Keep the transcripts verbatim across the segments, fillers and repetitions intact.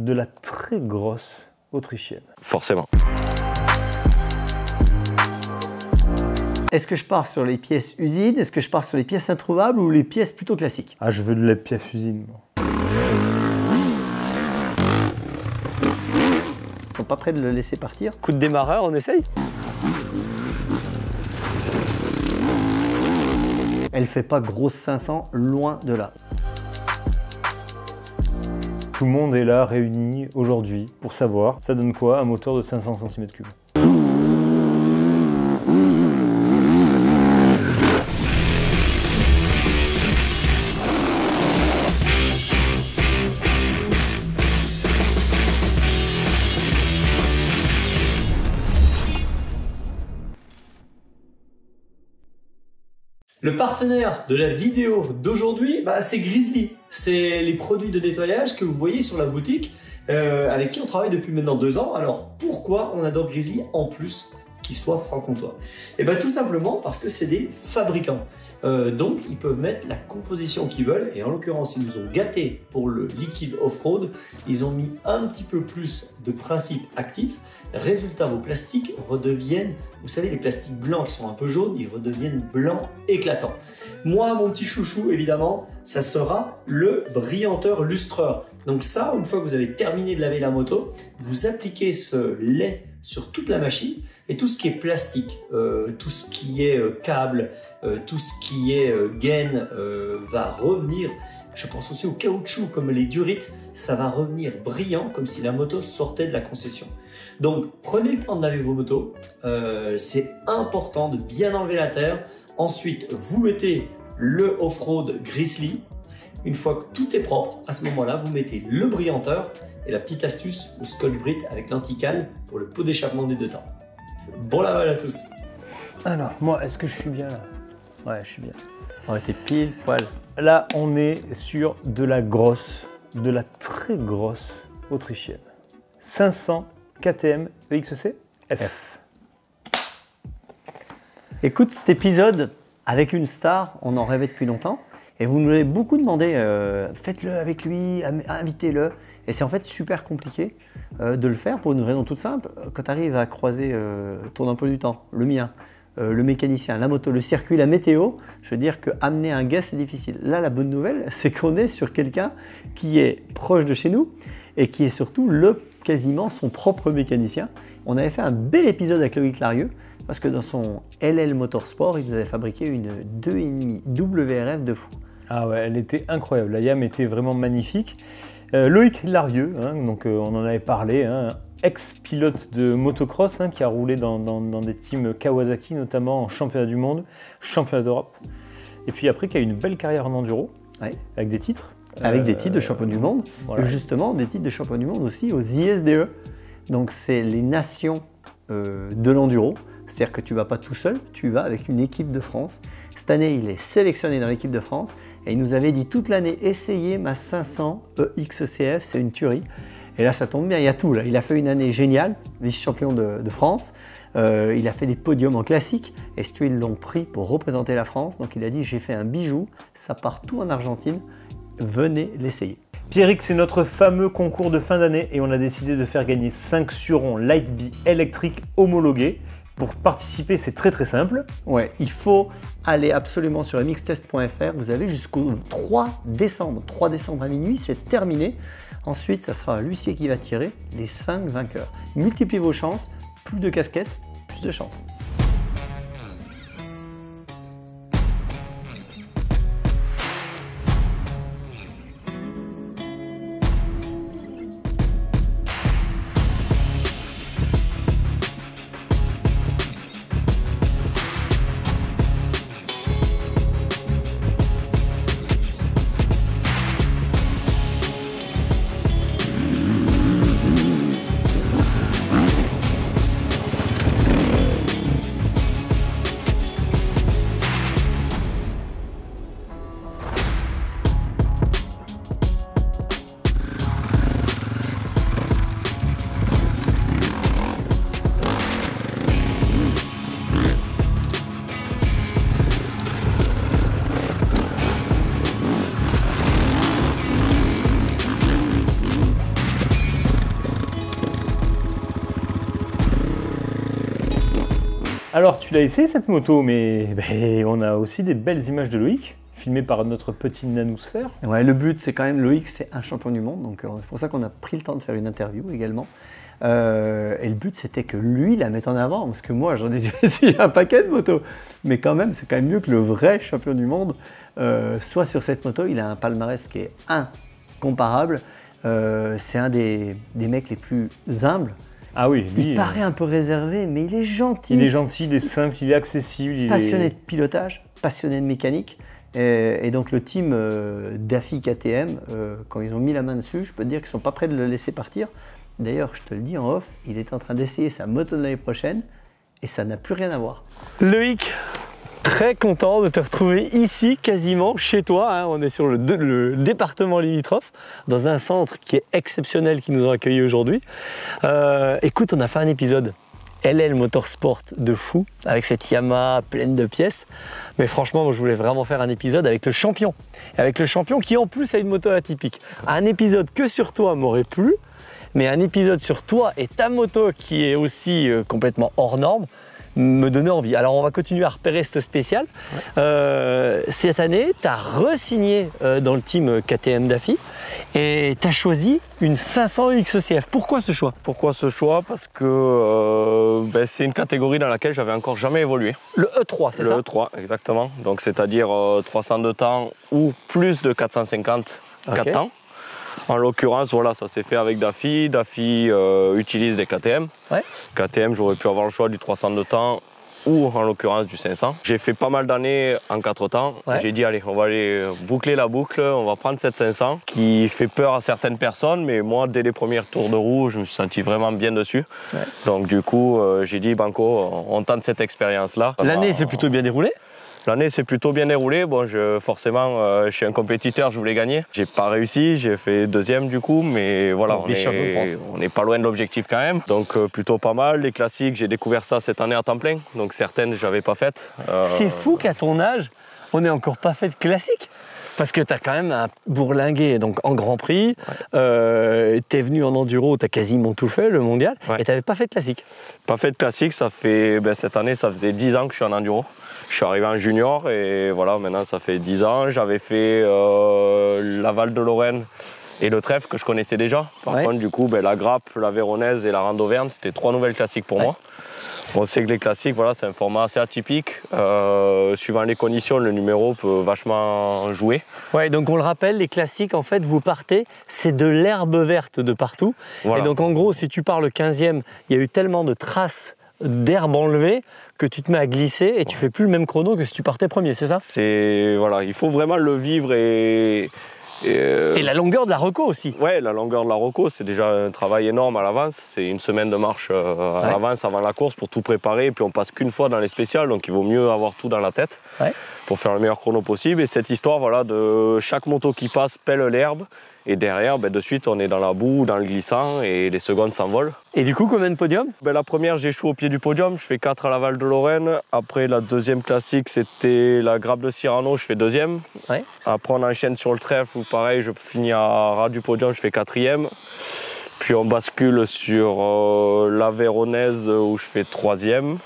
de la très grosse autrichienne. Forcément. Est-ce que je pars sur les pièces usines? Est-ce que je pars sur les pièces introuvables ou les pièces plutôt classiques? Ah, je veux de la pièce usine. Ils sont pas prêts de le laisser partir. Coup de démarreur, on essaye. Elle fait pas grosse cinq cents, loin de là. Tout le monde est là, réuni aujourd'hui, pour savoir ça donne quoi un moteur de cinq cents centimètres cubes. Le partenaire de la vidéo d'aujourd'hui, bah, c'est Grizzly. C'est les produits de nettoyage que vous voyez sur la boutique, euh, avec qui on travaille depuis maintenant deux ans. Alors pourquoi on adore Grizzly en plus qu'ils soient franc-comtois? Et bien bah, tout simplement parce que c'est des fabricants. Euh, donc ils peuvent mettre la composition qu'ils veulent. Et en l'occurrence, ils nous ont gâtés pour le liquide off-road. Ils ont mis un petit peu plus de principes actifs. Résultat, vos plastiques redeviennent, vous savez, les plastiques blancs qui sont un peu jaunes, ils redeviennent blancs éclatants. Moi, mon petit chouchou, évidemment, ça sera le brillanteur lustreur. Donc ça, une fois que vous avez terminé de laver la moto, vous appliquez ce lait sur toute la machine et tout ce qui est plastique, euh, tout ce qui est euh, câble, euh, tout ce qui est euh, gaine euh, va revenir. Je pense aussi au caoutchouc comme les durites, ça va revenir brillant comme si la moto sortait de la concession. Donc prenez le temps de laver vos motos, euh, c'est important de bien enlever la terre. Ensuite, vous mettez le off-road Grizzly. Une fois que tout est propre, à ce moment-là, vous mettez le brillanteur et la petite astuce, le scotch brit avec l'anticale pour le pot d'échappement des deux temps. Bon lavage à tous. Alors, moi, est-ce que je suis bien là? Ouais, je suis bien. On était pile poil. Là, on est sur de la grosse, de la très grosse autrichienne. cinq cents K T M E X C F. Écoute, cet épisode avec une star, on en rêvait depuis longtemps. Et vous nous l'avez beaucoup demandé, euh, faites-le avec lui, invitez-le. Et c'est en fait super compliqué euh, de le faire pour une raison toute simple. Quand tu arrives à croiser euh, ton emploi du temps, le mien, euh, le mécanicien, la moto, le circuit, la météo, je veux dire qu'amener un gars, c'est difficile. Là, la bonne nouvelle, c'est qu'on est sur quelqu'un qui est proche de chez nous et qui est surtout le quasiment son propre mécanicien. On avait fait un bel épisode avec Loïc Larrieu, parce que dans son L L Motorsport, il nous avait fabriqué une deux virgule cinq W R F de fou. Ah ouais, elle était incroyable, la Yam était vraiment magnifique. Euh, Loïc Larrieu, hein, donc euh, on en avait parlé, hein, ex-pilote de motocross, hein, qui a roulé dans, dans, dans des teams Kawasaki, notamment en championnat du monde, championnat d'Europe, et puis après qui a eu une belle carrière en enduro, ouais, avec des titres. Avec euh, des titres de champion du monde, voilà. Et justement des titres de champion du monde aussi aux I S D E. Donc c'est les nations euh, de l'enduro. C'est-à-dire que tu ne vas pas tout seul, tu vas avec une équipe de France. Cette année, il est sélectionné dans l'équipe de France et il nous avait dit toute l'année, essayez ma cinq cents E X C F, c'est une tuerie. Et là, ça tombe bien, il y a tout. Là. Il a fait une année géniale, vice-champion de, de France. Euh, il a fait des podiums en classique et si tu ils l'ont pris pour représenter la France. Donc il a dit, j'ai fait un bijou, ça part tout en Argentine, venez l'essayer. Pierrick, c'est notre fameux concours de fin d'année et on a décidé de faire gagner cinq surons Light Bee électriques homologués. Pour participer, c'est très très simple. Ouais, il faut aller absolument sur m x test point f r. Vous avez jusqu'au trois décembre. trois décembre à minuit, c'est terminé. Ensuite, ça sera l'huissier qui va tirer les cinq vainqueurs. Multipliez vos chances. Plus de casquettes, plus de chances. Alors tu l'as essayé cette moto, mais ben, on a aussi des belles images de Loïc, filmées par notre petit nanosphère. Ouais, le but c'est quand même, Loïc c'est un champion du monde, donc euh, c'est pour ça qu'on a pris le temps de faire une interview également. Euh, et le but c'était que lui la mette en avant, parce que moi j'en ai déjà essayé un paquet de motos, mais quand même c'est quand même mieux que le vrai champion du monde euh, soit sur cette moto. Il a un palmarès qui est incomparable, euh, c'est un des, des mecs les plus humbles. Ah oui, lui, il paraît un peu réservé, mais il est gentil. Il est gentil, il est simple, il est accessible. Il passionné est... de pilotage, passionné de mécanique. Et, et donc le team euh, Dafy K T M, euh, quand ils ont mis la main dessus, je peux te dire qu'ils ne sont pas prêts de le laisser partir. D'ailleurs, je te le dis en off, il est en train d'essayer sa moto de l'année prochaine et ça n'a plus rien à voir. Loïc, très content de te retrouver ici, quasiment chez toi. Hein. On est sur le, le département limitrophe, dans un centre qui est exceptionnel, qui nous a accueillis aujourd'hui. Euh, écoute, on a fait un épisode L L Motorsport de fou, avec cette Yamaha pleine de pièces. Mais franchement, moi, je voulais vraiment faire un épisode avec le champion. Avec le champion qui, en plus, a une moto atypique. Un épisode que sur toi m'aurait plu, mais un épisode sur toi et ta moto qui est aussi euh, complètement hors norme, me donner envie. Alors on va continuer à repérer ce spécial. Ouais. Euh, cette année, tu as re-signé euh, dans le team K T M Dafy et tu as choisi une cinq cents X C F. Pourquoi ce choix? Pourquoi ce choix? Parce que euh, ben, c'est une catégorie dans laquelle j'avais encore jamais évolué. Le E trois, c'est ça? Le E trois, exactement. Donc c'est-à-dire euh, trois cents de temps ou plus de quatre cent cinquante, okay. quatre temps. En l'occurrence, voilà, ça s'est fait avec Dafy. Dafy euh, utilise des K T M. Ouais. K T M, j'aurais pu avoir le choix du trois cents de temps ou en l'occurrence du cinq cents. J'ai fait pas mal d'années en quatre temps. Ouais. J'ai dit, allez, on va aller boucler la boucle, on va prendre cette cinq cents qui fait peur à certaines personnes. Mais moi, dès les premiers tours de roue, je me suis senti vraiment bien dessus. Ouais. Donc du coup, euh, j'ai dit, banco, on tente cette expérience-là. L'année s'est plutôt bien déroulée? L'année s'est plutôt bien déroulée. Bon, je, forcément, euh, je suis un compétiteur, je voulais gagner. J'ai pas réussi, j'ai fait deuxième du coup, mais voilà, on est, on est pas loin de l'objectif quand même. Donc euh, plutôt pas mal. Les classiques, j'ai découvert ça cette année à temps plein, donc certaines j'avais pas faites. Euh... C'est fou qu'à ton âge, on n'ait encore pas fait de classiques. Parce que tu as quand même un bourlingué donc en Grand Prix, ouais. euh, tu es venu en enduro, tu as quasiment tout fait, le mondial, ouais. Et tu n'avais pas fait de classique. Pas fait de classique, ça fait, ben, cette année ça faisait dix ans que je suis en enduro. Je suis arrivé en junior et voilà, maintenant ça fait dix ans. J'avais fait euh, la Val de Lorraine et le Trèfle que je connaissais déjà. Par ouais. contre, du coup, ben, la Grappe, la Véronaise et la Randauvergne, c'était trois nouvelles classiques pour ouais. moi. On sait que les classiques, voilà, c'est un format assez atypique. Euh, suivant les conditions, le numéro peut vachement jouer. Ouais, donc on le rappelle, les classiques, en fait, vous partez, c'est de l'herbe verte de partout. Voilà. Et donc en gros, si tu pars le quinzième, il y a eu tellement de traces d'herbe enlevée que tu te mets à glisser et tu ouais. fais plus le même chrono que si tu partais premier, c'est ça? C'est voilà, il faut vraiment le vivre et... Et, euh... et la longueur de la reco aussi. Ouais, la longueur de la reco, c'est déjà un travail énorme à l'avance. C'est une semaine de marche euh, à ouais. l'avance avant la course pour tout préparer. Et puis on passe qu'une fois dans les spéciales, donc il vaut mieux avoir tout dans la tête ouais. pour faire le meilleur chrono possible. Et cette histoire, voilà, de chaque moto qui passe pèle l'herbe. Et derrière, ben, de suite, on est dans la boue, dans le glissant et les secondes s'envolent. Et du coup, combien de podiums? Ben, la première, j'échoue au pied du podium. Je fais quatre à la Val de Lorraine. Après, la deuxième classique, c'était la Grappe de Cyrano. Je fais deuxième. Ouais. Après, on enchaîne sur le Trèfle où, pareil, je finis à ras du podium. Je fais quatrième. Puis, on bascule sur euh, la Véronaise où je fais troisième.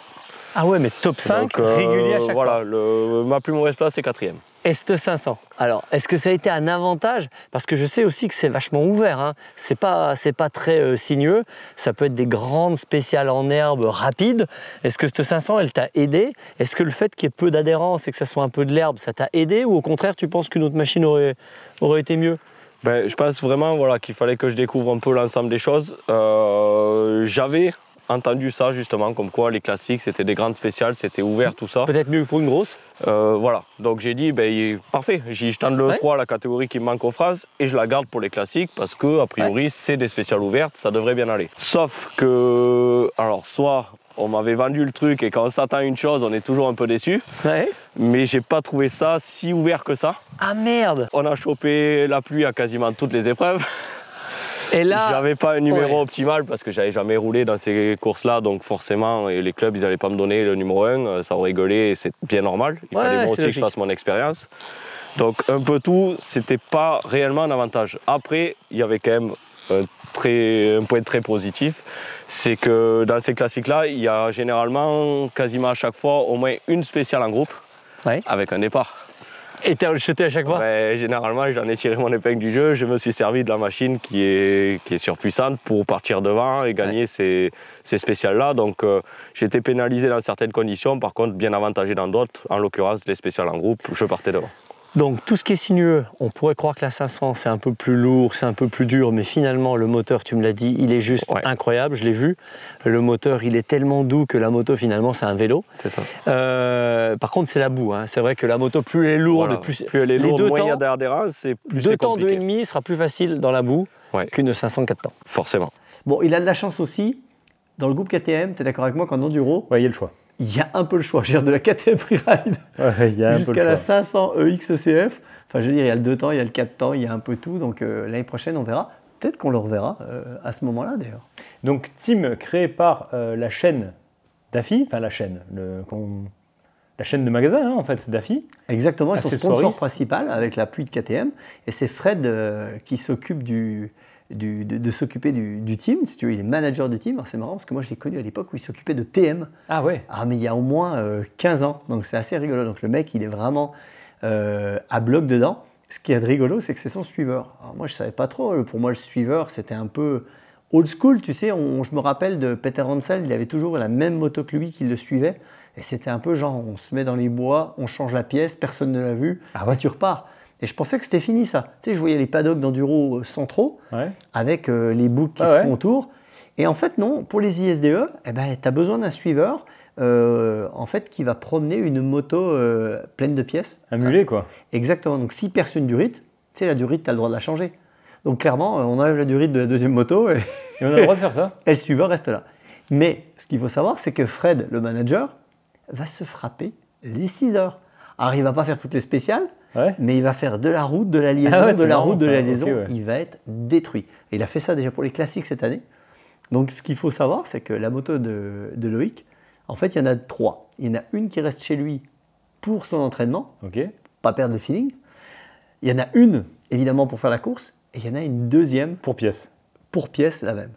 Ah ouais, mais top cinq, donc, euh, régulier à chaque voilà, fois. Voilà, ma plus mauvaise place, c'est quatrième. Est cinq cents. Alors, est-ce que ça a été un avantage? Parce que je sais aussi que c'est vachement ouvert. Hein. C'est pas, c'est pas très euh, sinueux. Ça peut être des grandes spéciales en herbe rapides. Est-ce que cette cinq cents, elle t'a aidé? Est-ce que le fait qu'il y ait peu d'adhérence et que ça soit un peu de l'herbe, ça t'a aidé? Ou au contraire, tu penses qu'une autre machine aurait, aurait été mieux? Ben, je pense vraiment voilà, qu'il fallait que je découvre un peu l'ensemble des choses. Euh, j'avais entendu ça justement, comme quoi les classiques c'était des grandes spéciales, c'était ouvert tout ça. Peut-être mieux que pour une grosse. Euh, voilà, donc j'ai dit, ben, parfait, je tente le ouais. trois, la catégorie qui me manque en France, et je la garde pour les classiques parce que, a priori, ouais. c'est des spéciales ouvertes, ça devrait bien aller. Sauf que, alors, soit on m'avait vendu le truc et quand on s'attend à une chose, on est toujours un peu déçu. Ouais. Mais j'ai pas trouvé ça si ouvert que ça. Ah merde! On a chopé la pluie à quasiment toutes les épreuves. Et là, j'avais pas un numéro ouais. optimal parce que j'avais jamais roulé dans ces courses-là, donc forcément les clubs ils n'allaient pas me donner le numéro un, ça aurait gueulé et c'est bien normal. Il ouais, fallait moi aussi logique. que je fasse mon expérience. Donc un peu tout, c'était pas réellement un avantage. Après, il y avait quand même euh, très, un point très positif, c'est que dans ces classiques-là, il y a généralement, quasiment à chaque fois, au moins une spéciale en groupe, ouais, avec un départ. Et t'as jeté à chaque fois? Ouais, généralement, j'en ai tiré mon épingle du jeu. Je me suis servi de la machine qui est, qui est surpuissante pour partir devant et gagner, ouais, ces, ces spéciales-là. Donc, euh, j'étais pénalisé dans certaines conditions, par contre, bien avantagé dans d'autres. En l'occurrence, les spéciales en groupe, je partais devant. Donc, tout ce qui est sinueux, on pourrait croire que la cinq cents, c'est un peu plus lourd, c'est un peu plus dur, mais finalement, le moteur, tu me l'as dit, il est juste, ouais, incroyable, je l'ai vu. Le moteur, il est tellement doux que la moto, finalement, c'est un vélo. C'est ça. Euh, par contre, c'est la boue, hein. C'est vrai que la moto, plus elle est lourde, voilà, plus, plus elle est lourde, moins il y a d'adhérence, c'est plus c'est compliqué. Deux temps, deux virgule cinq sera plus facile dans la boue, ouais, qu'une cinq cents quatre temps. Forcément. Bon, il a de la chance aussi, dans le groupe K T M, tu es d'accord avec moi qu'en enduro, ouais, il y a le choix. Il y a un peu le choix, j'ai de la K T M Freeride, ouais, jusqu'à la cinq cents E X C F. Enfin, je veux dire, il y a le deux temps, il y a le quatre temps, il y a un peu tout. Donc euh, l'année prochaine, on verra. Peut-être qu'on le reverra euh, à ce moment-là, d'ailleurs. Donc, team créé par euh, la chaîne Dafy, enfin la chaîne, le, la chaîne de magasin, hein, en fait, Dafy. Exactement, ils sont sponsor principal avec l'appui de K T M. Et c'est Fred euh, qui s'occupe du... Du, de, de s'occuper du, du team, si tu veux, il est manager du team. Alors c'est marrant parce que moi je l'ai connu à l'époque où il s'occupait de T M. Ah ouais. Ah mais il y a au moins euh, quinze ans, donc c'est assez rigolo. Donc le mec il est vraiment euh, à bloc dedans. Ce qui est rigolo c'est que c'est son suiveur. Alors moi je savais pas trop, pour moi le suiveur c'était un peu old school, tu sais, on, je me rappelle de Peter Hansel, il avait toujours la même moto que lui qui le suivait. Et c'était un peu genre on se met dans les bois, on change la pièce, personne ne l'a vu, ah ouais, tu repars. Et je pensais que c'était fini ça. Tu sais, je voyais les paddocks d'enduro centraux, ouais, avec euh, les boucles qui ah se font, ouais, autour. Et en fait, non, pour les I S D E, eh ben, tu as besoin d'un suiveur euh, en fait, qui va promener une moto euh, pleine de pièces. Un mulet, quoi. Exactement. Donc, s'il perce une durite, tu sais, la durite, tu as le droit de la changer. Donc, clairement, on enlève la durite de la deuxième moto. Et, et on a le droit de faire ça. Et le suiveur reste là. Mais ce qu'il faut savoir, c'est que Fred, le manager, va se frapper les six heures. Alors, il ne va pas faire toutes les spéciales. Ouais. Mais il va faire de la route, de la liaison, ah ouais, de la marrant, route, de la liaison, okay, ouais, il va être détruit. Et il a fait ça déjà pour les classiques cette année. Donc ce qu'il faut savoir, c'est que la moto de, de Loïc, en fait, il y en a trois. Il y en a une qui reste chez lui pour son entraînement, okay, pas perdre le feeling. Il y en a une, évidemment, pour faire la course. Et il y en a une deuxième pour pièce. Pour pièce, la même.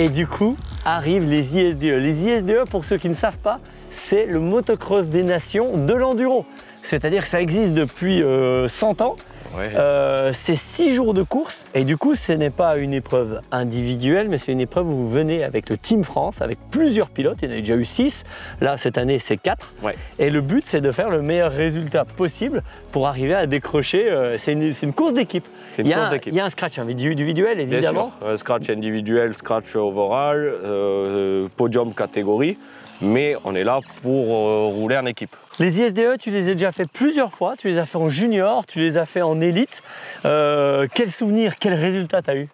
Et du coup, arrivent les I S D E. Les I S D E, pour ceux qui ne savent pas, c'est le motocross des nations de l'enduro. C'est-à-dire que ça existe depuis euh, cent ans. Ouais. Euh, c'est six jours de course. Et du coup, ce n'est pas une épreuve individuelle, mais c'est une épreuve où vous venez avec le Team France, avec plusieurs pilotes. Il y en a déjà eu six. Là, cette année, c'est quatre. Ouais. Et le but, c'est de faire le meilleur résultat possible pour arriver à décrocher. Euh, c'est une, une course d'équipe. Il, il y a un scratch individuel, évidemment. Un scratch individuel, scratch overall, euh, podium catégorie. Mais on est là pour euh, rouler en équipe. Les I S D E, tu les as déjà fait plusieurs fois, tu les as fait en junior, tu les as fait en élite. Euh, quel souvenir, quel résultat tu as eu?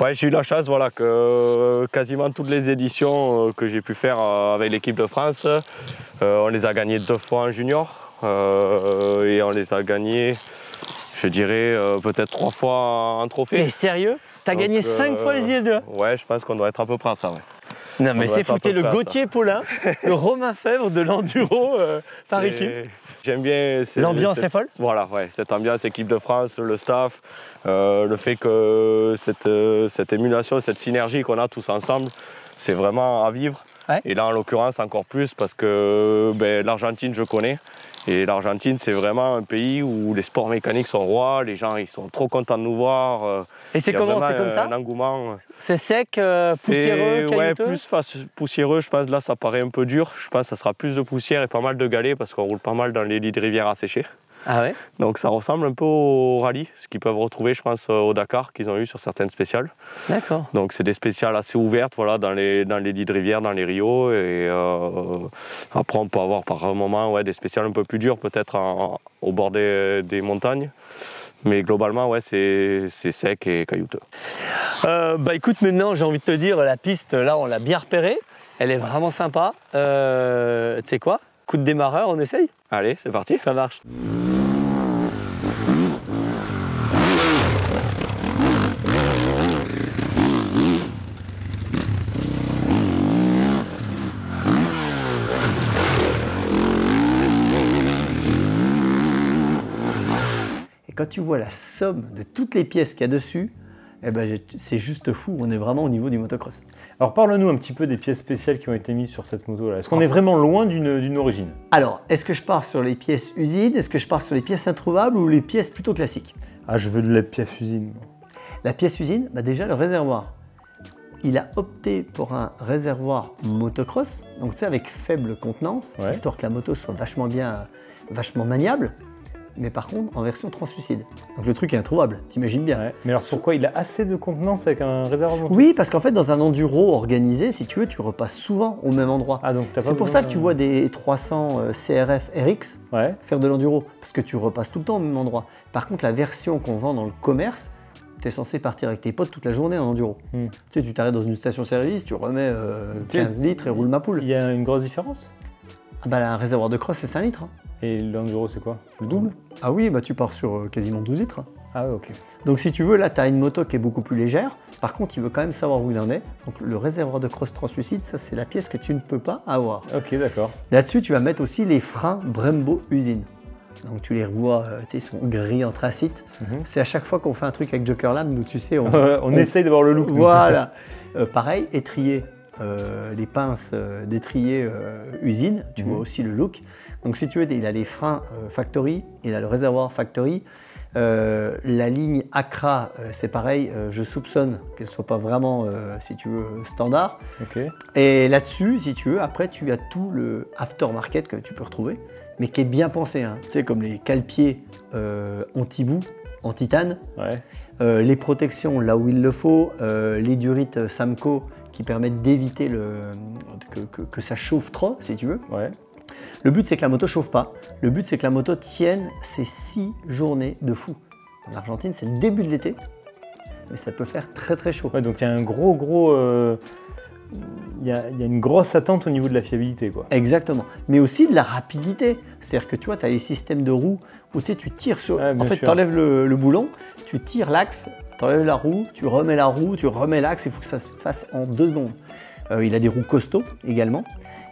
Ouais, j'ai eu la chance voilà, que euh, quasiment toutes les éditions euh, que j'ai pu faire euh, avec l'équipe de France, euh, on les a gagnées deux fois en junior euh, et on les a gagnées, je dirais, euh, peut-être trois fois en trophée. Mais sérieux? T'as gagné euh, cinq fois les I S D E? Ouais, je pense qu'on doit être à peu près à ça. Ouais. Non, mais c'est foutu le Gauthier Paulin, le Romain Fèvre de l'enduro euh, par équipe. J'aime bien. L'ambiance est folle. Voilà, ouais, cette ambiance, équipe de France, le staff, euh, le fait que cette, euh, cette émulation, cette synergie qu'on a tous ensemble, c'est vraiment à vivre. Ouais. Et là, en l'occurrence, encore plus parce que ben, l'Argentine, je connais. Et l'Argentine, c'est vraiment un pays où les sports mécaniques sont rois, les gens ils sont trop contents de nous voir. Et c'est comment? C'est comme ça? Un engouement. C'est sec, euh, poussiéreux, caillouteux? Ouais, plus poussiéreux, je pense. Là, ça paraît un peu dur. Je pense que ça sera plus de poussière et pas mal de galets parce qu'on roule pas mal dans les lits de rivière asséchés. Ah ouais? Donc ça ressemble un peu au rallye, ce qu'ils peuvent retrouver, je pense, au Dakar qu'ils ont eu sur certaines spéciales. D'accord. Donc c'est des spéciales assez ouvertes, voilà, dans les, dans les lits de rivière, dans les rios. Et euh, après, on peut avoir par un moment ouais, des spéciales un peu plus dures, peut-être au bord des, des montagnes. Mais globalement, ouais, c'est sec et caillouteux. Euh, bah écoute, maintenant, j'ai envie de te dire, la piste, là, on l'a bien repérée. Elle est vraiment sympa. Euh, tu sais quoi? Coup de démarreur, on essaye? Allez, c'est parti, ça marche. Et quand tu vois la somme de toutes les pièces qu'il y a dessus, eh ben, c'est juste fou, on est vraiment au niveau du motocross. Alors parle-nous un petit peu des pièces spéciales qui ont été mises sur cette moto-là. Est-ce qu'on est vraiment loin d'une origine? Alors, est-ce que je pars sur les pièces usines? Est-ce que je pars sur les pièces introuvables ou les pièces plutôt classiques? Ah, je veux de la pièce usine. La pièce usine, bah déjà le réservoir. Il a opté pour un réservoir motocross, donc tu sais, avec faible contenance, ouais, histoire que la moto soit vachement bien, vachement maniable. Mais par contre en version translucide. Donc le truc est introuvable, t'imagines bien. Ouais. Mais alors pourquoi il a assez de contenance avec un réservoir? Oui, parce qu'en fait dans un enduro organisé, si tu veux, tu repasses souvent au même endroit. Ah, c'est pour ça que tu vois des trois cents C R F R X ouais, faire de l'enduro, parce que tu repasses tout le temps au même endroit. Par contre la version qu'on vend dans le commerce, tu es censé partir avec tes potes toute la journée en enduro. Hum. Tu sais, tu t'arrêtes dans une station-service, tu remets euh, quinze litres et roule ma poule. Il y a une grosse différence? Ah bah, un réservoir de cross c'est cinq litres. Hein. Et l'enduro, c'est quoi? Le double? Ah oui, bah tu pars sur quasiment douze litres. Ah ouais, ok. Donc si tu veux, là, tu as une moto qui est beaucoup plus légère. Par contre, il veut quand même savoir où il en est. Donc le réservoir de cross translucide, ça, c'est la pièce que tu ne peux pas avoir. Ok, d'accord. Là-dessus, tu vas mettre aussi les freins Brembo usine. Donc tu les revois, tu sais, ils sont gris anthracite. Mm-hmm. C'est à chaque fois qu'on fait un truc avec Joker-Land, où tu sais, on, on, on essaye d'avoir le look. Voilà. euh, pareil, étrier. Euh, les pinces euh, d'étrier euh, usine, tu mmh. vois aussi le look. Donc si tu veux, il a les freins euh, factory, il a le réservoir factory. Euh, la ligne Akra, euh, c'est pareil, euh, je soupçonne qu'elle soit pas vraiment, euh, si tu veux, standard. Okay. Et là-dessus, si tu veux, après tu as tout le aftermarket que tu peux retrouver, mais qui est bien pensé. Hein. Tu sais, comme les cale-pieds euh, anti-boue, en titane, ouais, euh, les protections là où il le faut, euh, les durites Samco, qui permettent d'éviter que, que, que ça chauffe trop, si tu veux. Ouais. Le but, c'est que la moto ne chauffe pas. Le but, c'est que la moto tienne ces six journées de fou. En Argentine, c'est le début de l'été, mais ça peut faire très très chaud. Ouais, donc il y a un gros, gros... Euh... Il y a, il y a une grosse attente au niveau de la fiabilité, quoi. Exactement, mais aussi de la rapidité. C'est-à-dire que tu vois, tu as les systèmes de roues où tu sais, tu tires sur... Ah, en fait, tu enlèves le, le boulon, tu tires l'axe, tu enlèves la roue, tu remets la roue, tu remets l'axe, il faut que ça se fasse en deux secondes. Euh, il a des roues costauds également.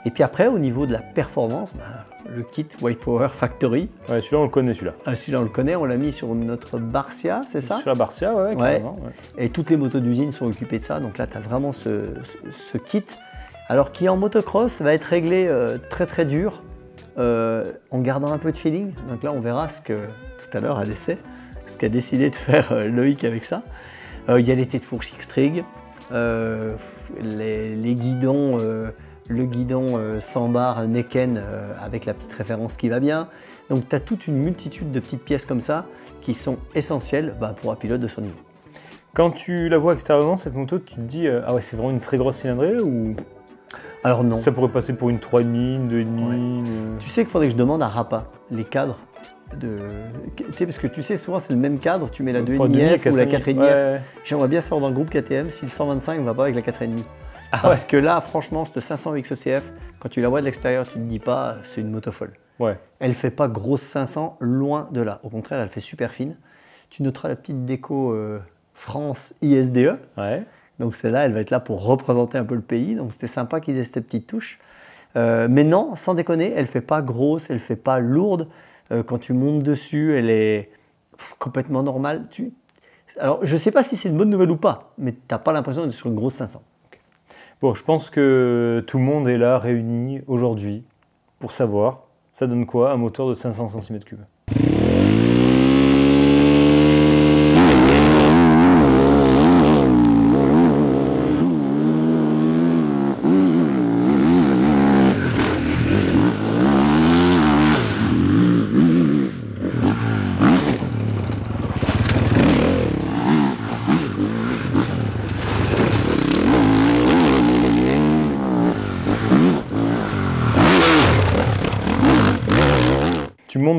Et puis après, au niveau de la performance, bah, le kit White Power Factory. Ouais, celui-là, on le connaît, celui-là. Ah, celui-là, on le connaît, on l'a mis sur notre Barcia, c'est ça? Sur la Barcia, ouais, carrément. Ouais. Ouais. Et toutes les motos d'usine sont occupées de ça, donc là, tu as vraiment ce, ce, ce kit. Alors, qui en motocross va être réglé euh, très très dur, euh, en gardant un peu de feeling. Donc là, on verra ce que, tout à l'heure, à l'essai, ce qu'a décidé de faire euh, Loïc avec ça. Il euh, y a les têtes fourches X-Trig, euh, les, les guidons... Euh, le guidon euh, sans barre Neken euh, avec la petite référence qui va bien. Donc tu as toute une multitude de petites pièces comme ça qui sont essentielles bah, pour un pilote de son niveau. Quand tu la vois extérieurement, cette moto, tu te dis euh, ah ouais, c'est vraiment une très grosse cylindrée ou... Alors non. Ça pourrait passer pour une trois virgule cinq, une deux virgule cinq. Ouais. Une... Tu sais qu'il faudrait que je demande à Rapa les cadres de... Tu sais, parce que tu sais, souvent c'est le même cadre, tu mets la deux virgule cinq F ou la quatre virgule cinq F. Ouais. J'aimerais bien savoir dans le groupe K T M si le cent vingt-cinq ne va pas avec la quatre virgule cinq. Ah, parce ouais. que là, franchement, cette cinq cents X C F, quand tu la vois de l'extérieur, tu ne te dis pas c'est une moto folle. Ouais. Elle ne fait pas grosse cinq cents, loin de là. Au contraire, elle fait super fine. Tu noteras la petite déco euh, France I S D E. Ouais. Donc celle-là, elle va être là pour représenter un peu le pays. Donc c'était sympa qu'ils aient cette petite touche. Euh, mais non, sans déconner, elle ne fait pas grosse, elle ne fait pas lourde. Euh, quand tu montes dessus, elle est pff, complètement normale. Tu... Alors je ne sais pas si c'est une bonne nouvelle ou pas, mais tu n'as pas l'impression d'être sur une grosse cinq cents. Okay. Bon, je pense que tout le monde est là, réuni aujourd'hui, pour savoir ça donne quoi un moteur de cinq cents centimètres cubes.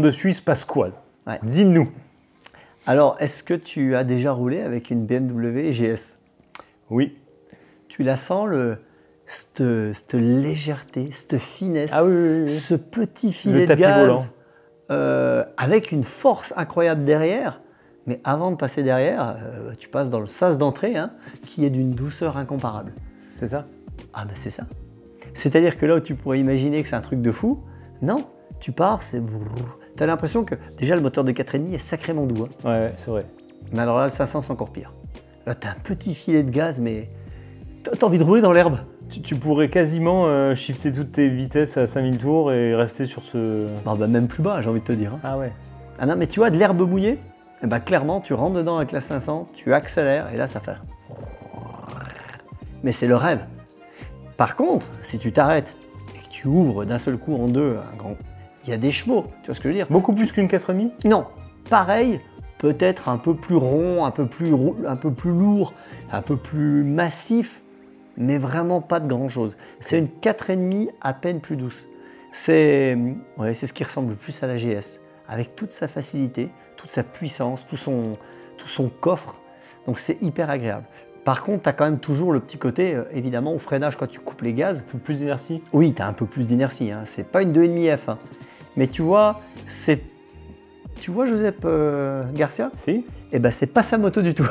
Dessus, il se passe quoi? Ouais. Dis-nous. Alors, est-ce que tu as déjà roulé avec une B M W G S? Oui. Tu la sens, le, cette, cette légèreté, cette finesse, ah oui, oui, oui. ce petit filet de gaz, volant. Euh, avec une force incroyable derrière. Mais avant de passer derrière, euh, tu passes dans le sas d'entrée, hein, qui est d'une douceur incomparable. C'est ça? Ah ben c'est ça. C'est-à-dire que là où tu pourrais imaginer que c'est un truc de fou, non, tu pars, c'est... T'as l'impression que déjà le moteur de quatre virgule cinq est sacrément doux. Hein. Ouais, ouais c'est vrai. Mais alors là, le cinq cents, c'est encore pire. Là, t'as un petit filet de gaz, mais t'as envie de rouler dans l'herbe. Tu, tu pourrais quasiment euh, shifter toutes tes vitesses à cinq mille tours et rester sur ce. Ah bah même plus bas, j'ai envie de te dire. Hein. Ah ouais. Ah non, mais tu vois, de l'herbe mouillée, et bah clairement, tu rentres dedans avec la cinq cents, tu accélères et là, ça fait. Mais c'est le rêve. Par contre, si tu t'arrêtes et que tu ouvres d'un seul coup en deux un grand. Il y a des chevaux, tu vois ce que je veux dire? Beaucoup plus qu'une quatre virgule cinq? Non, pareil, peut-être un peu plus rond, un peu plus, un peu plus lourd, un peu plus massif, mais vraiment pas de grand-chose. C'est une quatre virgule cinq à peine plus douce. C'est ouais, c'est ce qui ressemble le plus à la G S, avec toute sa facilité, toute sa puissance, tout son, tout son coffre, donc c'est hyper agréable. Par contre, tu as quand même toujours le petit côté, euh, évidemment, au freinage, quand tu coupes les gaz. Un peu plus d'inertie? Oui, tu as un peu plus d'inertie, hein. C'est pas une deux virgule cinq F. Hein. Mais tu vois, c'est... Tu vois Josep euh, Garcia? Si. Eh ben, c'est pas sa moto du tout.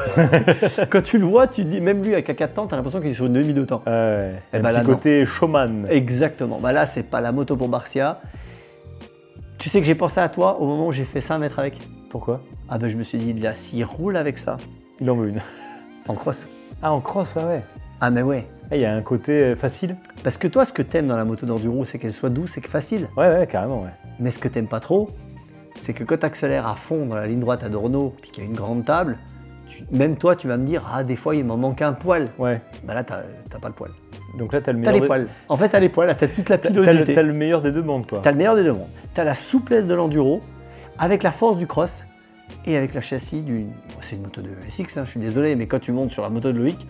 Quand tu le vois, tu te dis, même lui, avec un quatre temps, tu as l'impression qu'il est sur une demi de temps. Euh, Et un ben, petit là, côté showman. Exactement. Bah ben là, c'est pas la moto pour Garcia. Tu sais que j'ai pensé à toi au moment où j'ai fait cinq mètres avec. Pourquoi? Ah ben, je me suis dit, là, s'il roule avec ça... Il en veut une. En cross. Ah, en cross, ah ouais. Ah, mais ouais. Il y a un côté facile. Parce que toi, ce que t'aimes dans la moto d'enduro, c'est qu'elle soit douce et facile. Ouais, ouais, carrément, ouais. Mais ce que t'aimes pas trop, c'est que quand t'accélères à fond dans la ligne droite à Dorno, puis qu'il y a une grande table, tu, même toi, tu vas me dire, ah, des fois, il m'en manque un poil. Ouais. Bah là, t'as pas le poil. Donc là, t'as le meilleur. T'as les poils. En fait, t'as les poils, t'as toute la pilosité. T'as le meilleur des deux mondes, quoi. T'as le meilleur des deux mondes. T'as la souplesse de l'enduro, avec la force du cross. Et avec la châssis d'une... C'est une moto de S X, hein, je suis désolé, mais quand tu montes sur la moto de Loïc,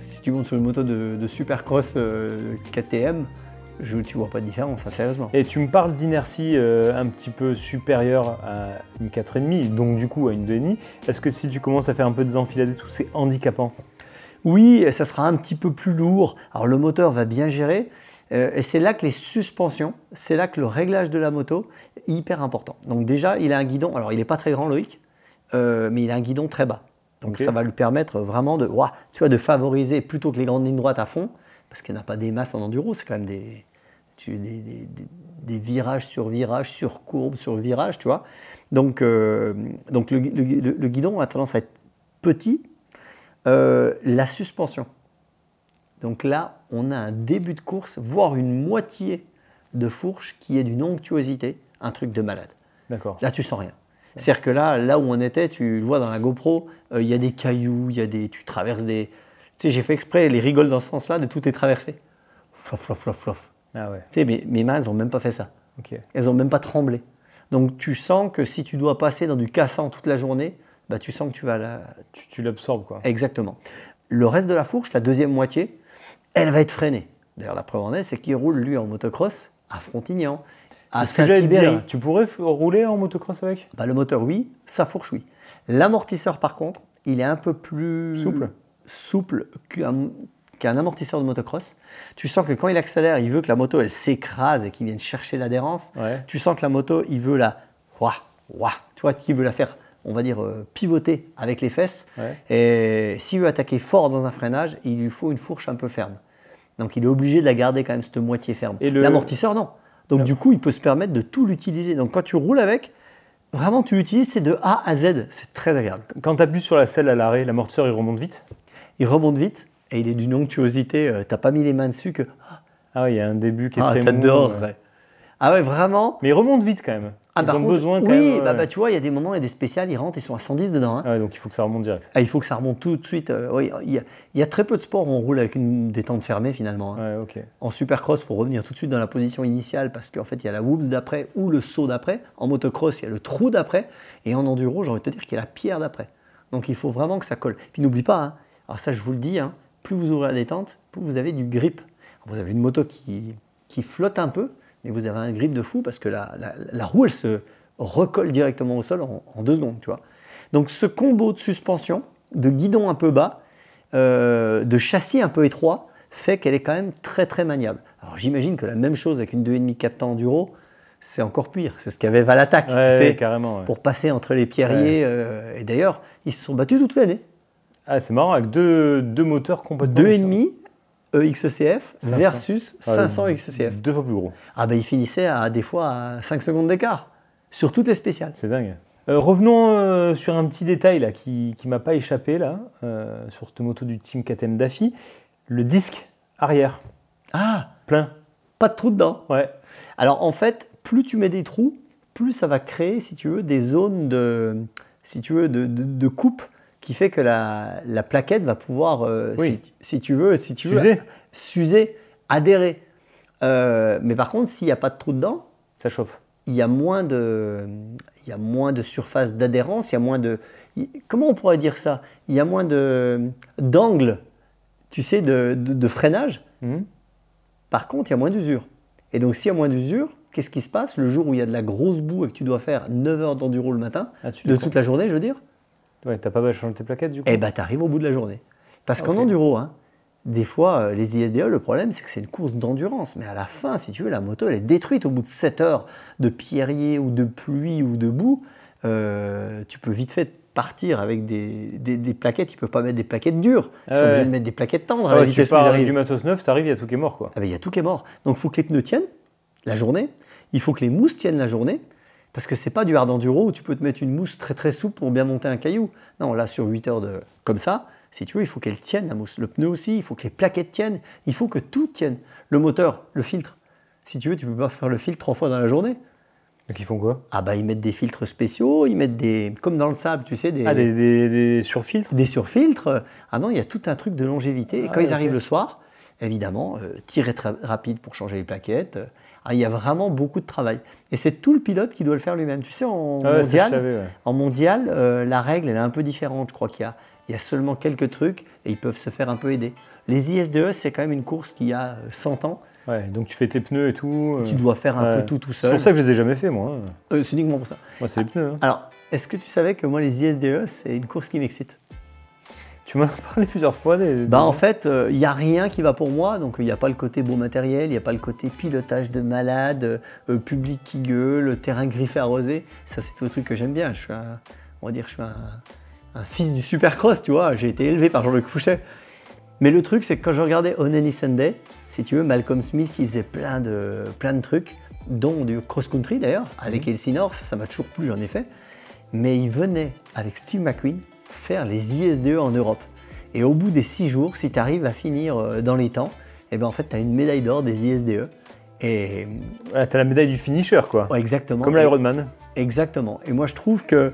si tu montes sur une moto de, de Supercross euh, K T M, je, tu vois pas de différence, hein, sérieusement. Et tu me parles d'inertie euh, un petit peu supérieure à une quatre virgule cinq, donc du coup à une deux virgule cinq. Est-ce que si tu commences à faire un peu des enfilades et tout, c'est handicapant? Oui, ça sera un petit peu plus lourd. Alors le moteur va bien gérer. Euh, et c'est là que les suspensions, c'est là que le réglage de la moto est hyper important. Donc déjà, il a un guidon, alors il n'est pas très grand Loïc, euh, mais il a un guidon très bas. Donc okay. Ça va lui permettre vraiment de, ouah, tu vois, de favoriser plutôt que les grandes lignes droites à fond, parce qu'il n'y a pas des masses en enduro, c'est quand même des, tu, des, des, des virages sur virages, sur courbes, sur virages, tu vois. Donc, euh, donc le, le, le guidon a tendance à être petit. Euh, la suspension. Donc là, on a un début de course, voire une moitié de fourche qui est d'une onctuosité, un truc de malade. D'accord. Là, tu sens rien. C'est-à-dire que là, là où on était, tu le vois dans la GoPro, il euh, y a des cailloux, y a des, tu traverses des... Tu sais, j'ai fait exprès, les rigoles dans ce sens-là, de tout est traversé. Flof, flof, flof, flof. Ah ouais. Tu sais, mes, mes mains, elles n'ont même pas fait ça. Okay. Elles n'ont même pas tremblé. Donc, tu sens que si tu dois passer dans du cassant toute la journée, bah, tu sens que tu vas la... Tu, tu l'absorbes, quoi. Exactement. Le reste de la fourche, la deuxième moitié, elle va être freinée. D'ailleurs, la preuve en est, c'est qu'il roule, lui, en motocross à Frontignan. à Saint-Tibéri. Tu pourrais rouler en motocross avec? Bah, le moteur, oui. Sa fourche, oui. L'amortisseur, par contre, il est un peu plus souple, souple qu'un qu'un amortisseur de motocross. Tu sens que quand il accélère, il veut que la moto, elle s'écrase et qu'il vienne chercher l'adhérence. Ouais. Tu sens que la moto, il veut la... Ouah, ouah, tu vois, qu'il veut la faire, on va dire, euh, pivoter avec les fesses. Ouais. Et s'il veut attaquer fort dans un freinage, il lui faut une fourche un peu ferme. Donc, il est obligé de la garder quand même, cette moitié ferme. Et l'amortisseur, le... non. Donc, non. Du coup, il peut se permettre de tout l'utiliser. Donc, quand tu roules avec, vraiment, tu l'utilises, c'est de A à Z. C'est très agréable. Quand tu appuies sur la selle à l'arrêt, l'amortisseur, il remonte vite? Il remonte vite et il est d'une onctuosité. Euh, tu n'as pas mis les mains dessus que… Ah oui, il y a un début qui est ah, très mou. Dehors, ouais. Ouais. Ah ouais, vraiment. Mais il remonte vite quand même. Ah, ils ont contre, besoin quand oui, même. Oui, bah, bah, tu vois, il y a des moments, il y a des spéciales, ils rentrent, ils sont à cent dix dedans. Hein. Ah ouais, donc il faut que ça remonte direct. Ah, il faut que ça remonte tout de suite. Euh, oui, il, y a, il y a très peu de sports où on roule avec une détente fermée finalement. Hein. Ouais, okay. En supercross, il faut revenir tout de suite dans la position initiale parce qu'en fait, il y a la whoops d'après ou le saut d'après. En motocross, il y a le trou d'après. Et en enduro, j'ai envie de te dire qu'il y a la pierre d'après. Donc il faut vraiment que ça colle. Puis n'oublie pas, hein, alors ça je vous le dis, hein, plus vous ouvrez la détente, plus vous avez du grip. Alors, vous avez une moto qui, qui flotte un peu. Mais vous avez un grip de fou parce que la, la, la roue, elle se recolle directement au sol en, en deux secondes, tu vois. Donc, ce combo de suspension, de guidon un peu bas, euh, de châssis un peu étroit, fait qu'elle est quand même très, très maniable. Alors, j'imagine que la même chose avec une deux virgule cinq quatre temps enduro, c'est encore pire. C'est ce qu'avait Valattaque, ouais, tu sais, carrément, ouais. Pour passer entre les pierriers. Ouais. Euh, et d'ailleurs, ils se sont battus toute l'année. Ah, c'est marrant, avec deux, deux moteurs complètement deux virgule cinq. E X C F versus cinq cents E X C F. Deux fois plus gros. Ah ben, il finissait à des fois à cinq secondes d'écart sur toutes les spéciales. C'est dingue. Euh, revenons euh, sur un petit détail là, qui ne m'a pas échappé là, euh, sur cette moto du team K T M Dafy. Le disque arrière. Ah, plein. Pas de trous dedans. Ouais. Alors en fait, plus tu mets des trous, plus ça va créer, si tu veux, des zones de, si tu veux, de, de, de coupe. Qui fait que la, la plaquette va pouvoir, euh, oui. si, si tu veux, si tu veux, s'user, adhérer. Euh, mais par contre, s'il n'y a pas de trou dedans, ça chauffe. Il y a moins de, il y a moins de surface d'adhérence, il y a moins de, il, comment on pourrait dire ça? Il y a moins de d'angle, tu sais, de, de, de freinage. Mm-hmm. Par contre, il y a moins d'usure. Et donc, s'il y a moins d'usure, qu'est-ce qui se passe le jour où il y a de la grosse boue et que tu dois faire neuf heures d'enduro le matin, ah, de toute la journée, je veux dire? Ouais, t'as pas mal changé tes plaquettes du coup. Eh bah, t'arrives au bout de la journée. Parce okay. qu'en enduro, hein, des fois, euh, les I S D E, le problème, c'est que c'est une course d'endurance. Mais à la fin, si tu veux, la moto, elle est détruite au bout de sept heures de pierrier ou de pluie ou de boue. Euh, tu peux vite fait partir avec des, des, des plaquettes. Ils ne peuvent pas mettre des plaquettes dures. Ils sont euh, obligés de mettre des plaquettes tendres. Ouais, tu pars avec du matos neuf, t'arrives, il y a tout qui est mort, quoi. Ah bah, il y a tout qui est mort. Donc, il faut que les pneus tiennent la journée. Il faut que les mousses tiennent la journée. Parce que c'est pas du hard enduro où tu peux te mettre une mousse très très souple pour bien monter un caillou. Non, là sur huit heures de comme ça, si tu veux, il faut qu'elle tienne la mousse. Le pneu aussi, il faut que les plaquettes tiennent, il faut que tout tienne. Le moteur, le filtre. Si tu veux, tu peux pas faire le filtre trois fois dans la journée. Donc ils font quoi? Ah bah ils mettent des filtres spéciaux, ils mettent des comme dans le sable, tu sais, des ah, des, des, des surfiltres. Des surfiltres. Ah non, il y a tout un truc de longévité. Et quand ah, ils okay. arrivent le soir, évidemment, euh, tirer très rapide pour changer les plaquettes. Ah, il y a vraiment beaucoup de travail. Et c'est tout le pilote qui doit le faire lui-même. Tu sais, en ah ouais, mondial, savais, ouais. en mondial euh, la règle elle est un peu différente. Je crois qu'il y a, il y a seulement quelques trucs et ils peuvent se faire un peu aider. Les I S D E, c'est quand même une course qui a cent ans. Ouais, donc tu fais tes pneus et tout. Euh... Tu dois faire un ouais. peu tout tout seul. C'est pour ça que je les ai jamais fait, moi. Euh, c'est uniquement pour ça. Moi, c'est les pneus. Hein. Alors, est-ce que tu savais que moi, les I S D E, c'est une course qui m'excite? Tu m'en as parlé plusieurs fois. Des, des... Bah en fait, il euh, n'y a rien qui va pour moi. Donc, il n'y a pas le côté beau matériel, il n'y a pas le côté pilotage de malade, euh, public qui gueule, terrain griffé arrosé. Ça, c'est tout le truc que j'aime bien. Je suis un, on va dire, je suis un, un fils du supercross, tu vois. J'ai été élevé par Jean-Luc Fouchet. Mais le truc, c'est que quand je regardais On Any Sunday, si tu veux, Malcolm Smith, il faisait plein de, plein de trucs, dont du cross-country d'ailleurs, avec mm-hmm. Elsie North. Ça, ça m'a toujours plu, j'en ai fait. Mais il venait avec Steve McQueen faire les I S D E en Europe. Et au bout des six jours, si tu arrives à finir dans les temps, et ben en fait, tu as une médaille d'or des I S D E. Et ah, tu as la médaille du finisher, quoi. Ouais, exactement. Comme l'Ironman. Exactement. Et moi, je trouve que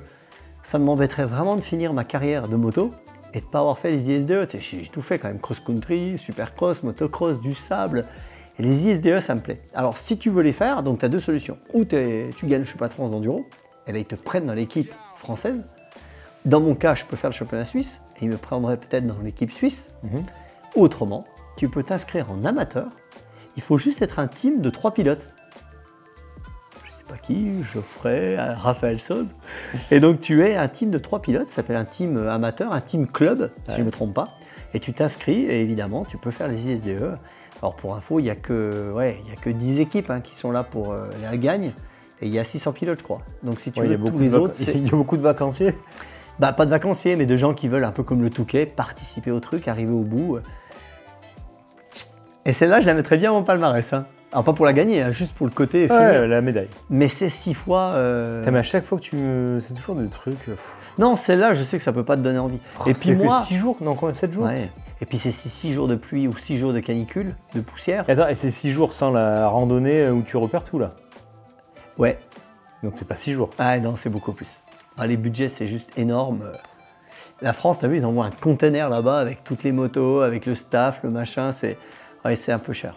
ça m'embêterait vraiment de finir ma carrière de moto et de ne pas avoir fait les I S D E. Tu sais, j'ai tout fait quand même, cross-country, supercross, motocross, du sable. Et les I S D E, ça me plaît. Alors, si tu veux les faire, donc tu as deux solutions. Ou tu gagnes je suis pas de France d'enduro, et là, ils te prennent dans l'équipe française. Dans mon cas, je peux faire le championnat suisse et il me prendrait peut-être dans l'équipe suisse. Mmh. Autrement, tu peux t'inscrire en amateur. Il faut juste être un team de trois pilotes. pas qui, Geoffrey, Raphaël Sauze. Et donc tu es un team de trois pilotes, ça s'appelle un team amateur, un team club, si ouais. je ne me trompe pas. Et tu t'inscris et évidemment tu peux faire les I S D E. Alors pour info, il n'y a, ouais, a que dix équipes hein, qui sont là pour euh, la gagne. Et il y a six cents pilotes, je crois. Donc si tu ouais, veux, tous les autres, il y a beaucoup de vacanciers. Bah, pas de vacanciers, mais de gens qui veulent, un peu comme le Touquet, participer au truc, arriver au bout. Et celle-là, je la mettrais bien à mon palmarès. Hein. Alors, pas pour la gagner, hein, juste pour le côté. Ouais, finir. La médaille. Mais c'est six fois. Euh... Mais à chaque fois que tu me. C'est toujours des trucs. Pff. Non, celle-là, je sais que ça peut pas te donner envie. Oh, et puis moi. six jours, non, quand même sept jours. Ouais. Et puis c'est six jours de pluie ou six jours de canicule, de poussière. Et attends, et c'est six jours sans la randonnée où tu repères tout, là. Ouais. Donc c'est pas six jours. Ah non, c'est beaucoup plus. Ah, les budgets, c'est juste énorme. La France, t'as vu, ils envoient un container là-bas avec toutes les motos, avec le staff, le machin. C'est ouais, un peu cher.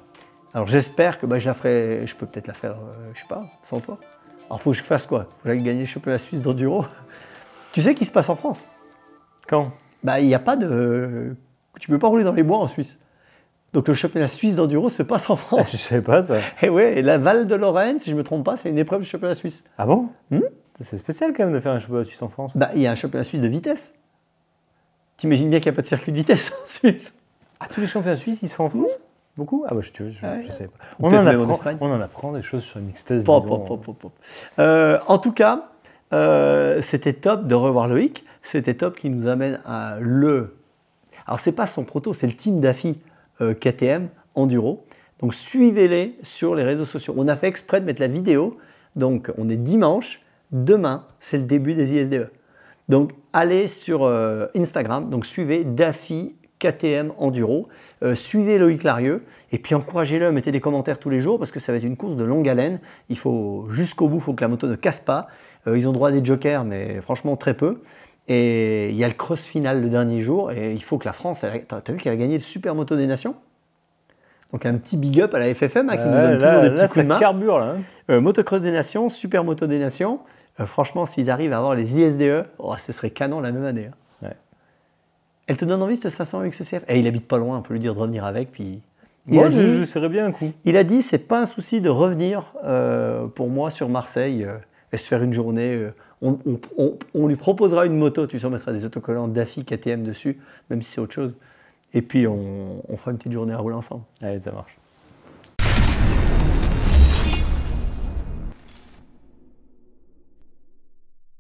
Alors j'espère que bah, je la ferai. Je peux peut-être la faire, euh, je sais pas, sans toi. Alors faut que je fasse quoi? Faut que j'aille gagner le championnat suisse d'enduro. Tu sais ce qui se passe en France? Quand? Bah, il n'y a pas de. Tu peux pas rouler dans les bois en Suisse. Donc le championnat suisse d'enduro se passe en France. Ah, je savais pas ça. Et ouais, et la Val de Lorraine, si je me trompe pas, c'est une épreuve du championnat suisse. Ah bon? hmm C'est spécial quand même de faire un championnat suisse en France. Bah, il y a un championnat suisse de vitesse. T'imagines bien qu'il n'y a pas de circuit de vitesse en Suisse. Ah, tous les championnats suisses, ils se font en France? Beaucoup? Ah bah je, je, je, ah, je savais pas. On en, apprend, en on en apprend des choses sur M X Test. Pop, pop, pop, pop, pop. Euh, en tout cas, euh, c'était top de revoir Loïc. C'était top qui nous amène à le... Alors c'est pas son proto, c'est le team Dafy euh, K T M Enduro. Donc suivez-les sur les réseaux sociaux. On a fait exprès de mettre la vidéo. Donc on est dimanche. Demain, c'est le début des I S D E. Donc, allez sur euh, Instagram. Donc, suivez Dafy K T M Enduro. Euh, suivez Loïc Larrieu. Et puis, encouragez-le. Mettez des commentaires tous les jours parce que ça va être une course de longue haleine. Il faut jusqu'au bout, il faut que la moto ne casse pas. Euh, ils ont droit à des jokers, mais franchement, très peu. Et il y a le cross final le dernier jour. Et il faut que la France... A... T'as vu qu'elle a gagné le Super Moto des Nations? Donc un petit big up à la F F M hein, qui euh, nous donne là, toujours des là, petits coups de main. Carbure, là. Euh, Motocross des Nations, Super Moto des Nations. Euh, franchement, s'ils arrivent à avoir les I S D E, oh, ce serait canon la même année. Hein. Ouais. Elle te donne envie ce cinq cents U X C F? Et il habite pas loin, on peut lui dire de revenir avec. Puis... Moi, je, dit, je serais bien un coup. Il a dit, c'est pas un souci de revenir euh, pour moi sur Marseille euh, et se faire une journée. Euh, on, on, on, on lui proposera une moto, tu sais, on mettra des autocollants Dafy K T M dessus, même si c'est autre chose. Et puis, on, on fera une petite journée à rouler ensemble. Allez, ça marche.